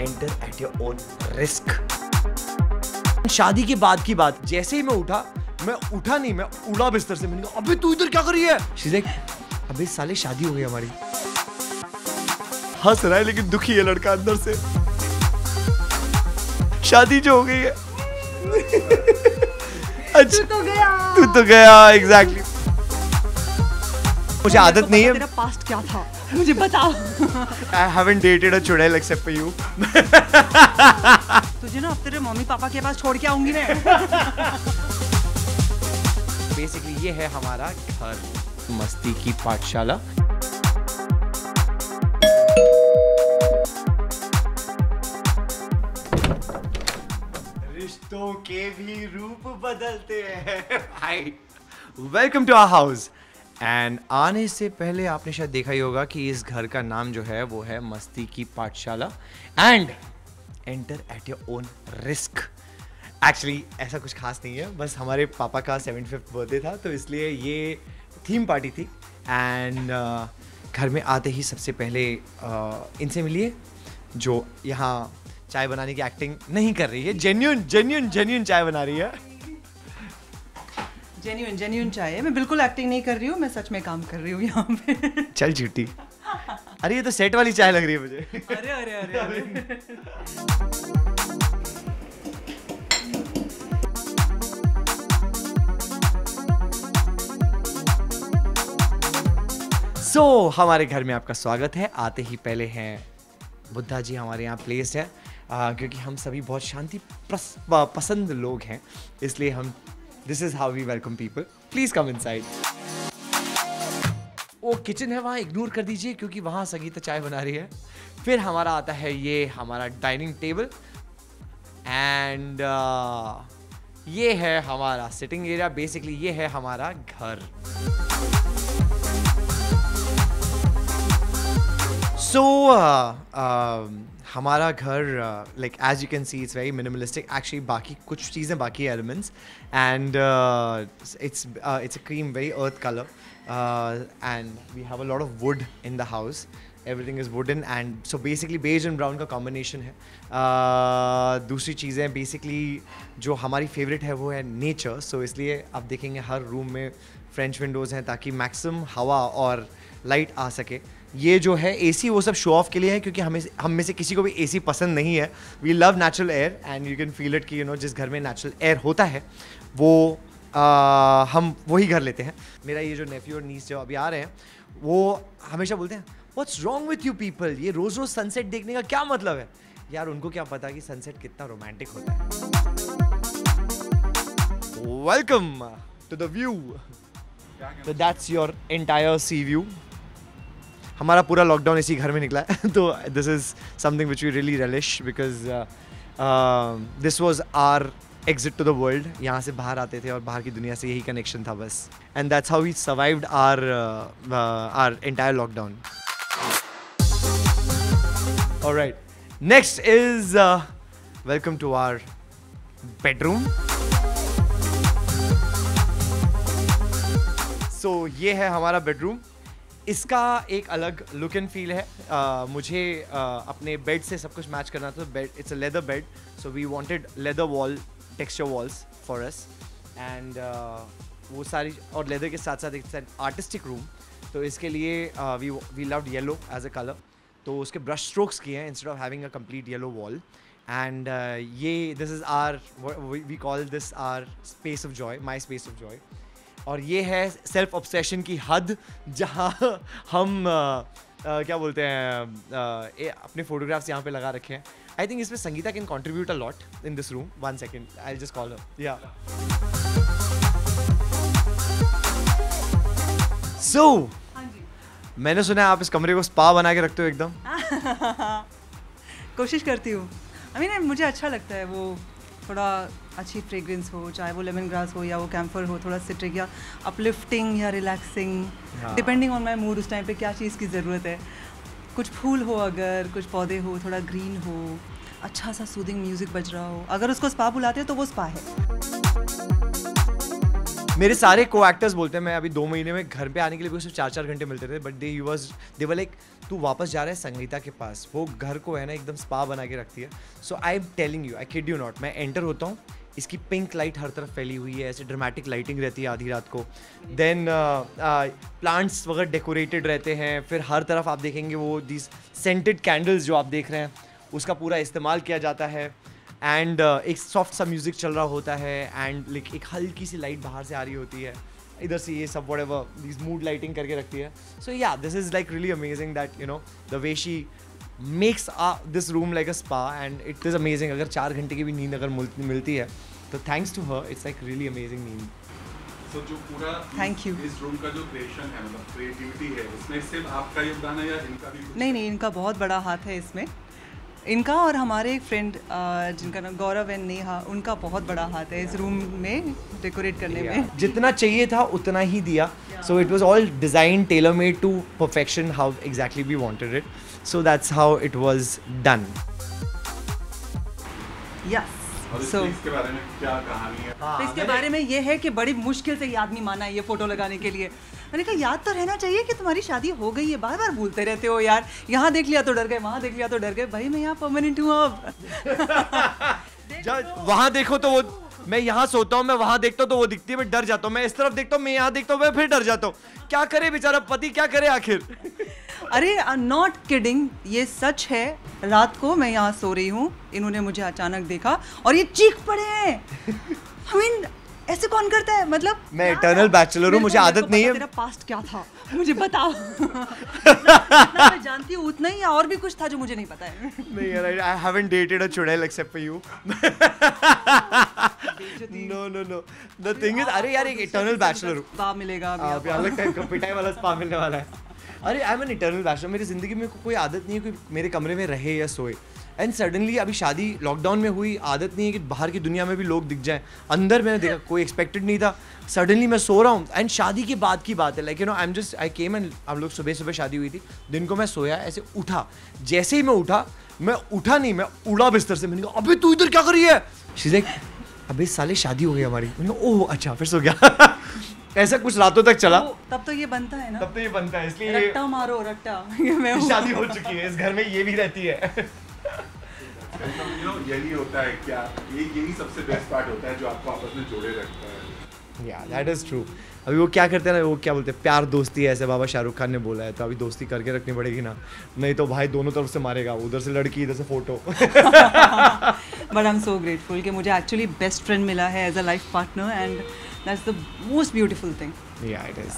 Enter at your own risk. शादी के बाद की बात, जैसे ही मैं उठा नहीं, मैं उड़ा बिस्तर से। मैंने कहा अबे तू इधर क्या कर रही है? शी लाइक अबे साले शादी हो गई हमारी। हंस रहा है लेकिन दुखी है लड़का अंदर से, शादी जो हो गई है। अच्छा तू तो गया एग्जैक्टली। मुझे आदत नहीं है, मेरा पास्ट क्या था मुझे बताओ। I haven't dated a चुड़ैल except for you. तुझे ना अब तेरे मम्मी पापा के पास छोड़ के आऊंगी मैं। बेसिकली ये है हमारा घर, मस्ती की पाठशाला। रिश्तों के भी रूप बदलते हैं। Hi, welcome to our house. And आने से पहले आपने शायद देखा ही होगा कि इस घर का नाम जो है वो है मस्ती की पाठशाला and enter at your own risk. Actually ऐसा कुछ खास नहीं है, बस हमारे पापा का 75th बर्थडे था तो इसलिए ये थीम पार्टी थी। एंड घर में आते ही सबसे पहले इनसे मिलिए जो यहाँ चाय बनाने की एक्टिंग नहीं कर रही है, जेन्यून चाय बना रही है। जेन्यून चाय है, मैं बिल्कुल एक्टिंग नहीं कर रही हूँ, मैं सच में काम कर रही हूँ यहाँ पे। चल झूठी, अरे ये तो सेट वाली चाय लग रही है मुझे। अरे अरे अरे, अरे, अरे। So, हमारे घर में आपका स्वागत है। आते ही पहले हैं बुद्धा जी, हमारे यहाँ प्लेस है। क्योंकि हम सभी बहुत शांति पसंद लोग हैं, इसलिए हम This is how we welcome people. Please come inside. वो किचन है, वहाँ इग्नोर कर दीजिए क्योंकि वहाँ संगीता चाय बना रही है। फिर हमारा आता है ये हमारा डाइनिंग टेबल एंड ये है हमारा सिटिंग एरिया। बेसिकली ये है हमारा घर। So, हमारा घर like as you can see it's very minimalistic. Actually बाकी कुछ चीज़ें बाकी elements and it's a cream very earth colour and we have a lot of wood in the house. Everything is wooden and so basically beige and brown का combination है। दूसरी चीज़ें basically जो हमारी फेवरेट है वो है नेचर। सो इसलिए आप देखेंगे हर रूम में फ्रेंच विंडोज़ हैं ताकि मैक्सिमम हवा और लाइट आ सके। ये जो है एसी वो सब शो ऑफ के लिए है क्योंकि हम में से किसी को भी एसी पसंद नहीं है। We love natural air and you can feel it कि you know, जिस घर में नेचुरल एयर होता है वो हम वही घर लेते हैं। मेरा ये जो नेफ्यू और नीस जो अभी आ रहे हैं वो हमेशा बोलते हैं what's wrong with you people, ये रोज़ रोज़ सनसेट देखने का क्या मतलब है यार। उनको क्या पता कि सनसेट कितना रोमांटिक होता है। वेलकम टू द व्यू, तो that's your entire sea view. हमारा पूरा लॉकडाउन इसी घर में निकला है तो this is something which we really relish because this was our exit to the world. यहाँ से बाहर आते थे और बाहर की दुनिया से यही कनेक्शन था बस। And that's how we survived our entire lockdown. Alright, next is welcome to our bedroom. So ये है हमारा बेडरूम। इसका एक अलग लुक एंड फील है। मुझे अपने बेड से सब कुछ मैच करना था। Bed it's a leather bed so we wanted leather wall texture walls for us and वो सारी और लेदर के साथ साथ एक आर्टिस्टिक रूम। तो इसके लिए we loved yellow as a colour, तो उसके ब्रश स्ट्रोक्स किए हैं instead of having a complete yellow wall. And ये this is our we call this our space of joy, my space of joy. और ये है सेल्फ ऑब्सेशन की हद जहाँ हम क्या बोलते हैं अपने फोटोग्राफ्स यहाँ पे लगा रखे हैं। आई थिंक इसमें Sangeeta can contribute a lot in this room. 1 second, I just call her. Yeah so मैंने सुना है आप इस कमरे को स्पा बना के रखते हो एकदम। कोशिश करती हूँ। I mean, मुझे अच्छा लगता है वो थोड़ा अच्छी फ्रेग्रेंस हो, चाहे वो लेमन ग्रास हो या वो कैम्फर हो, थोड़ा सिट्रिक या अपलिफ्टिंग या relaxing, depending on my mood उस टाइम पे क्या चीज़ की ज़रूरत है। कुछ फूल हो, अगर कुछ पौधे हो, थोड़ा ग्रीन हो, अच्छा सा सूदिंग म्यूज़िक बज रहा हो। अगर उसको स्पा बुलाते हैं तो वो स्पा है। मेरे सारे को एक्टर्स बोलते हैं मैं अभी 2 महीने में घर पे आने के लिए भी सिर्फ 4-4 घंटे मिलते थे, बट दे वर लाइक तू वापस जा रहा है संगीता के पास, वो घर को है ना एकदम स्पा बना के रखती है। So I am telling you, I kid you not, मैं एंटर होता हूँ, इसकी पिंक लाइट हर तरफ फैली हुई है, ऐसे ड्रामेटिक लाइटिंग रहती है आधी रात को, देन प्लांट्स वगैरह डेकोरेटेड रहते हैं, फिर हर तरफ आप देखेंगे वो दीज सेंटेड कैंडल्स जो आप देख रहे हैं उसका पूरा इस्तेमाल किया जाता है, एंड एक सॉफ्ट सा म्यूज़िक चल रहा होता है, एंड लाइक एक हल्की सी लाइट बाहर से आ रही होती है, इधर से ये सब व्हाटएवर दिस मूड लाइटिंग करके रखती है। So yeah this is like really amazing that you know the way she makes this room like a spa, and it is amazing. अगर 4 घंटे की भी नींद अगर मिलती है तो thanks to her, it's like really amazing नींद। तो जो पूरा इस रूम का जो क्रिएशन है, मतलब क्रिएटिविटी है, इसमें सिर्फ आपका योगदान है या इनका भी? नहीं नहीं, इनका बहुत बड़ा हाथ है इसमें, इनका और हमारे एक फ्रेंड जिनका नाम गौरव एंड नेहा, उनका बहुत बड़ा हाथ है इस रूम में डेकोरेट करने में। जितना चाहिए था उतना ही दिया, so it was all design tailor made to perfection how exactly we wanted it, so that's how it was done. Yes, so इसके बारे में क्या कहानी है? तो इसके बारे में ये है कि बड़ी मुश्किल से ये आदमी माना है ये फ़ोटो लगाने के लिए। मैंने कहा याद तो रहना चाहिए कि तुम्हारी शादी हो गई है, बार बार भूलते रहते हो यार, यहाँ देख लिया तो डर गए, वहाँ देख लिया तो डर गए, भाई मैं यहाँ परमानेंट हूँ अब। वहाँ देखो तो वो, मैं यहाँ सोता हूँ, मैं वहाँ देखता हूँ तो वो दिखती है, मैं डर जाता हूँ, मैं इस तरफ देखता हूँ, मैं यहाँ देखता हूँ, मैं फिर डर जाता हूँ, क्या करे बेचारा पति, क्या करे आखिर। अरे नॉट किडिंग, ये सच है। रात को मैं यहाँ सो रही हूँ, इन्होंने मुझे अचानक देखा और ये चीख पड़े हैं। I mean, ऐसे कौन करता है? मतलब मैं इटर्नल बैचलर हूँ, मुझे आदत नहीं है। तेरा पास्ट क्या था मुझे बताओ। मैं जानती हूँ उतना ही, और भी कुछ था जो मुझे नहीं पता है। नहीं यार, I haven't dated a चुड़ैल except for you. No no no. The thing is, अरे यार एक इटर्नल बैचलर हूँ। स्पा मिलेगा अभी, अलग टाइप का पिटाई वाला स्पा मिलने वाला है। अरे I am an eternal bachelor, मेरी ज़िंदगी में कोई आदत नहीं है कि मेरे कमरे में रहे या सोए, एंड सडनली अभी शादी लॉकडाउन में हुई, आदत नहीं है कि बाहर की दुनिया में भी लोग दिख जाएं, अंदर मैंने देखा कोई एक्सपेक्टेड नहीं था, सडनली मैं सो रहा हूँ, एंड शादी के बाद की बात है, like you know I am just I came and हम लोग सुबह सुबह शादी हुई थी, दिन को मैं सोया, ऐसे उठा, जैसे ही मैं उठा नहीं, मैं उड़ा बिस्तर से, मैंने कहा अबे तू इधर क्या कर रही है, शी लाइक अबे साले शादी हो गई हमारी, मैंने कहा ओह अच्छा, फिर सो गया। ऐसा कुछ रातों तक चला। तब तो ये बनता है ना, तब तो ये बनता है, इसलिए रट्टा मारो रट्टा, मैं शादी हो चुकी है, इस घर में ये भी रहती है। यही होता है क्या, यही सबसे बेस्ट पार्ट होता है जो आपको आपस में जोड़े रखता है। या दैट इज ट्रू। अभी वो क्या करते हैं ना, वो क्या बोलते हैं, प्यार दोस्ती है, ऐसे बाबा शाहरुख खान ने बोला है, तो अभी दोस्ती करके रखनी पड़ेगी ना, नहीं तो भाई दोनों तरफ से मारेगा, उधर से लड़की इधर से photo. But I am so grateful कि मुझे एक्चुअली बेस्ट फ्रेंड मिला है as a life partner, and That's the most beautiful thing. Yeah, it is.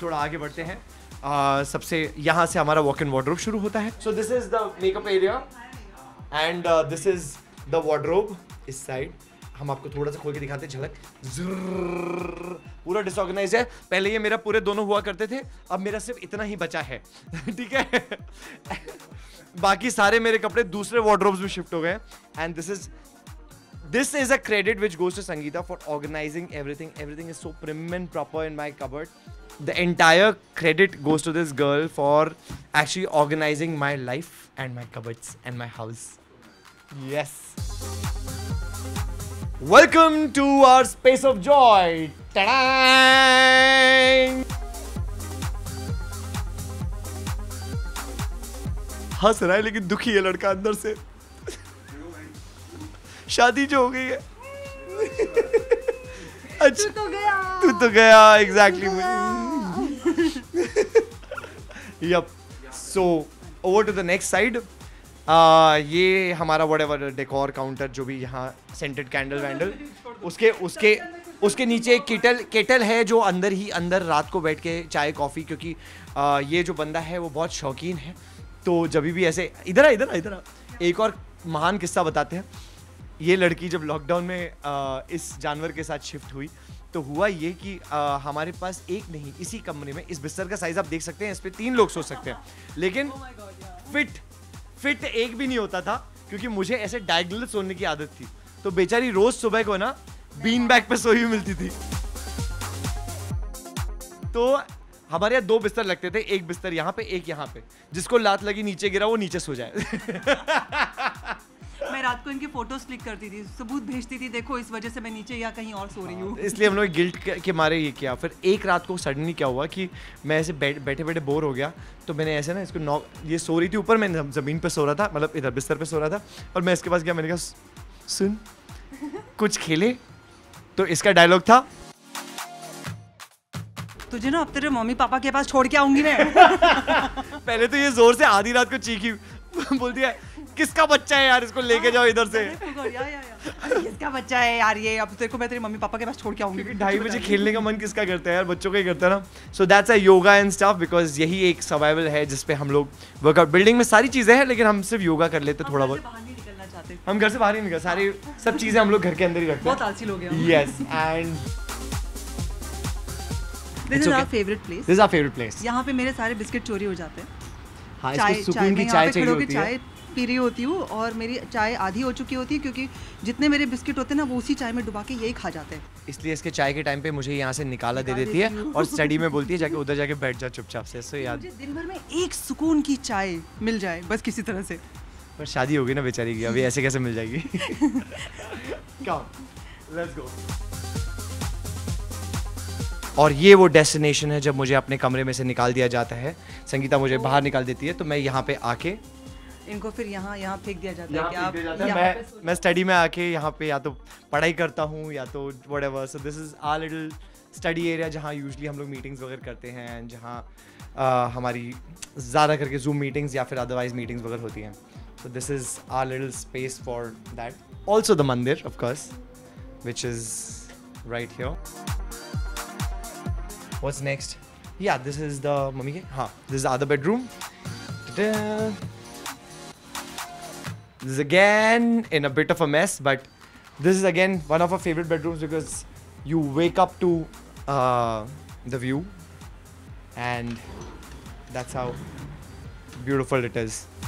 थोड़ा आगे बढ़ते हैं, सबसे यहाँ से हमारा walk in wardrobe शुरू होता है। So this is the makeup area and this is the wardrobe इस side। हम आपको थोड़ा सा खोल के दिखाते हैं झलक, पूरा डिसऑर्गेनाइज है, पहले ये मेरा पूरे दोनों हुआ करते थे, अब मेरा सिर्फ इतना ही बचा है। ठीक है। बाकी सारे मेरे कपड़े दूसरे वार्डरोब्स में शिफ्ट हो गए, and This is a credit which goes to Sangeeta for organizing everything. Everything is so prim and proper in my cupboard. The entire credit goes to this girl for actually organizing my life and my cupboards and my house. Yes. Welcome to our space of joy. Ta-da! हंस रहा है लेकिन दुखी है लड़का अंदर से। शादी जो हो गई है। अच्छा तू तो गया एग्जैक्टली मुझे। Yup, so over to the next side. ये हमारा व्हाटएवर डेकोर काउंटर, जो भी यहाँ सेंटेड कैंडल वैंडल, उसके नीचे एक केटल है जो अंदर रात को बैठ के चाय कॉफ़ी, क्योंकि ये जो बंदा है वो बहुत शौकीन है, तो जब भी ऐसे इधर आ। एक और महान किस्सा बताते हैं। ये लड़की जब लॉकडाउन में इस जानवर के साथ शिफ्ट हुई तो हुआ ये कि हमारे पास एक नहीं, इसी कमरे में इस बिस्तर का साइज़ आप देख सकते हैं, इस पे 3 लोग सो सकते हैं, लेकिन फिट एक भी नहीं होता था, क्योंकि मुझे ऐसे डायगोनल सोने की आदत थी, तो बेचारी रोज़ सुबह को ना बीन बैग पे सोई हुई मिलती थी। तो हमारे यहाँ 2 बिस्तर लगते थे, एक बिस्तर यहाँ पे, एक यहाँ पे, जिसको लात लगी नीचे गिरा वो नीचे सो जाए। रात को इनके फोटोज क्लिक करती थी, सबूत भेजती थी, देखो इस वजह से मैं नीचे या कहीं और सो रही हूँ। इसलिए हम लोग गिल्ट के मारे ये किया। फिर एक रात को सडनली क्या हुआ कि मैं ऐसे बैठे बैठे बोर हो गया, तो मैंने ऐसे ना इसको नॉक, ये सो रही थी ऊपर, मैं ज़मीन पर सो रहा था, मतलब इधर बिस्तर पर सो रहा था, और मैं इसके पास गया, मैंने कहा सुन कुछ खेले, तो इसका डायलॉग था तुझे ना अब तेरे मम्मी पापा के पास छोड़ के आऊंगी मैं। पहले तो ये जोर से आधी रात को चीखी बोल दिया, किसका बच्चा है यार, इसको लेके जाओ इधर से। यार किसका बच्चा है यार ये, अब तेरे को मैं तेरे मम्मी पापा के पास छोड़ के आऊंगी। 2:30 बजे खेलने का मन किसका करता है यार, बच्चों का ही करता है ना। So that's a yoga and stuff, because यही एक सर्वाइवल है जिसपे हम लोग वर्कआउट, बिल्डिंग में सारी चीजें हैं, लेकिन हम सिर्फ योगा कर लेते थोड़ा बहुत। हम घर से बाहर ही निकल, सारी सब चीजें हम लोग घर के अंदर ही रखते हैं। बहुत आलसी लोग हैं। Yes and This is our favorite place. This is our favorite place. यहाँ पे मेरे सारे बिस्किट चोरी हो जाते हैं। हाँ, इसको सुकून की चाय चाहिए होती है। चाय पी रही होती हूँ और मेरी चाय आधी हो चुकी होती है, क्योंकि जितने मेरे बिस्किट होते हैं ना वो उसी चाय में डुबा के यही खा जाते हैं। इसलिए इसके चाय के टाइम पे मुझे यहाँ से निकाला दे देती है और स्टडी में बोलती है जाके उधर जाके बैठ जा चुपचाप से। सो यार दिन भर में एक सुकून की चाय मिल जाए बस किसी तरह से। पर शादी होगी ना बेचारी की, अभी ऐसे कैसे मिल जाएगी। Come, let's go. और ये वो डेस्टिनेशन है जब मुझे अपने कमरे में से निकाल दिया जाता है। संगीता मुझे बाहर निकाल देती है, तो मैं यहाँ पे आके इनको फिर यहाँ फेंक दिया जाता है। क्या दिया जाता है? मैं स्टडी में आके यहाँ पे या तो पढ़ाई करता हूँ या तो whatever. So this is our little study area जहाँ यूजली हम लोग मीटिंग्स वगैरह करते हैं, जहाँ हमारी ज़्यादा करके जूम मीटिंग्स या फिर अदरवाइज मीटिंग्स वगैरह होती हैं। So this is our little space for that. Also the mandir, of course, which is right here. What's next? Yeah, this is the mummy ke. Ha, this is the other bedroom. Ta-da. This is again in a bit of a mess, but this is again one of our favorite bedrooms because you wake up to the view, and that's how beautiful it is.